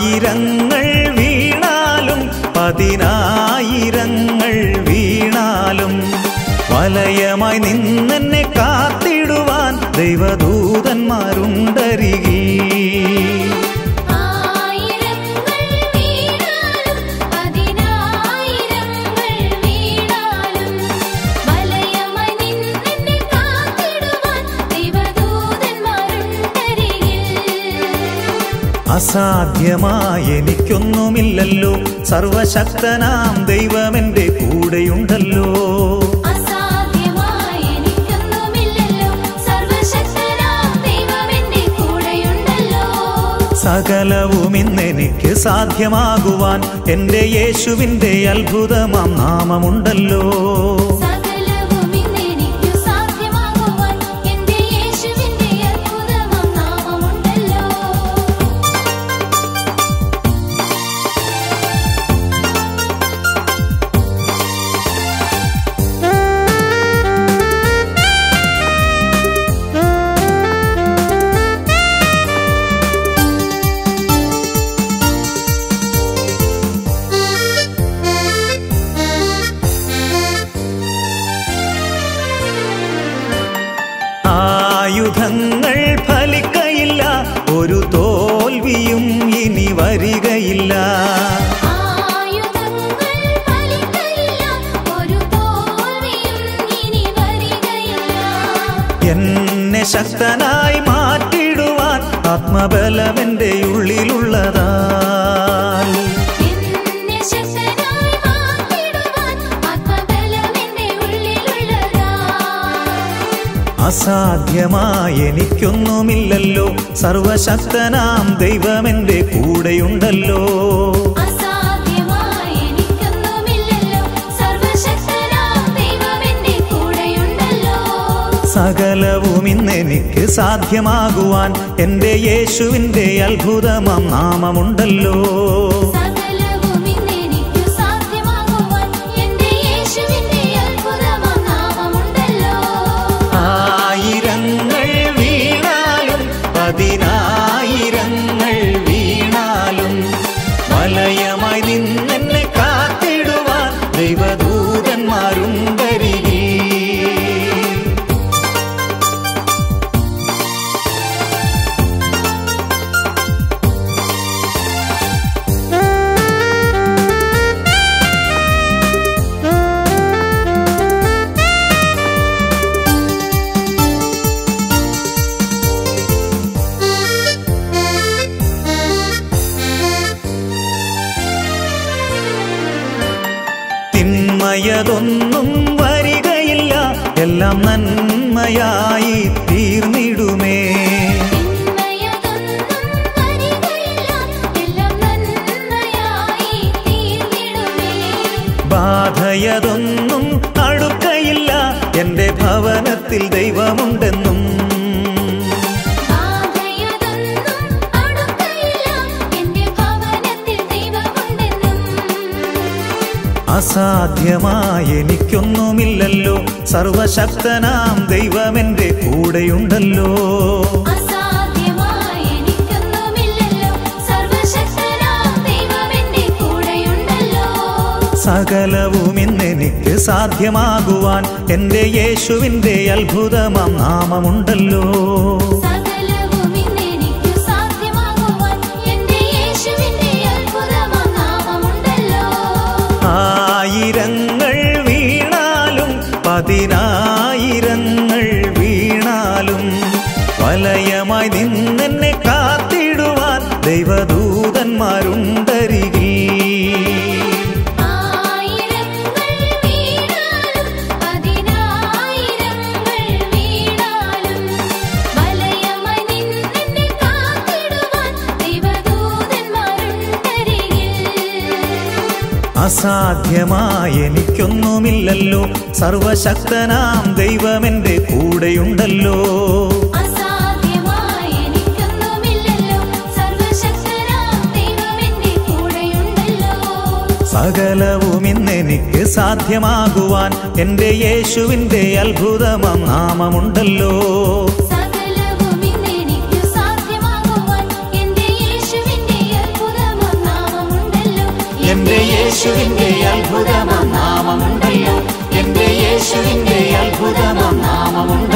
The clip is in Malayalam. ആയിരങ്ങൾ വീണാലും പതിനായിരങ്ങൾ വീണാലും വലയമായി നിന്നെന്നെ കാത്തിടുവാൻ ദൈവദൂതന്മാരുണ്ടരികിൽ. അസാധ്യമായെനിക്കൊന്നുമില്ലല്ലോ, സർവശക്തനാം ദൈവമെന്റെ കൂടെയുണ്ടല്ലോ. സകലവും ഇന്നെനിക്ക് സാധ്യമാകുവാൻ എൻ്റെ യേശുവിൻ്റെ അത്ഭുതമാം നാമമുണ്ടല്ലോ. ആയുധങ്ങൾ ഫലിക്കയില്ല, ഒരു തോൽവിയും ഇനി വരികയില്ല. എന്നെ ശക്തനായി മാറ്റിടുവാൻ ആത്മബലമെൻ്റെ ഉള്ളിലുള്ളതാ. അസാധ്യമായെനിക്കൊന്നുമില്ലല്ലോ, സർവശക്തനാം ദൈവമെന്റെ കൂടെയുണ്ടല്ലോ. സകലവും ഇന്നെനിക്ക് സാധ്യമാകുവാൻ എൻ്റെ യേശുവിൻ്റെ അത്ഭുതമാം നാമമുണ്ടല്ലോ. പതിനായിരങ്ങൾ വീണാലും വലയമായി നിന്നെന്നെ കാത്തിടുവാൻ ദൈവദൂതന്മാരുണ്ടരികിൽ. തിന്മയതൊന്നും വരികയില്ല, എല്ലാം നന്മയായി തീർന്നിടുമേ. ബാധയതൊന്നും അടുക്കയില്ല, എൻ്റെ ഭവനത്തിൽ ദൈവമുണ്ടെന്നും. അസാധ്യമായെനിക്കൊന്നുമില്ലല്ലോ, സർവശക്തനാം ദൈവമെന്റെ കൂടെയുണ്ടല്ലോ. സകലവും ഇന്നെനിക്ക് സാധ്യമാകുവാൻ എൻ്റെ യേശുവിൻ്റെ അത്ഭുതമാം നാമമുണ്ടല്ലോ. ആയിരങ്ങൾ വീണാലും പതിനായിരങ്ങൾ വീണാലും വലയമായി നിന്നെന്നെ കാത്തിടുവാൻ ദൈവദൂതന്മാരുണ്ടരികിൽ. അസാധ്യമായെനിക്കൊന്നുമില്ലല്ലോ, സർവശക്തനാം ദൈവമെന്റെ കൂടെയുണ്ടല്ലോ. സകലവും ഇന്നെനിക്ക് സാധ്യമാകുവാൻ എൻ്റെ യേശുവിൻ്റെ അത്ഭുതമാം നാമമുണ്ടല്ലോ. അത്ഭുതമാം നാമമുണ്ടല്ലോ, എന്റെ യേശുവിന്റെ അത്ഭുതമാം നാമമുണ്ട്.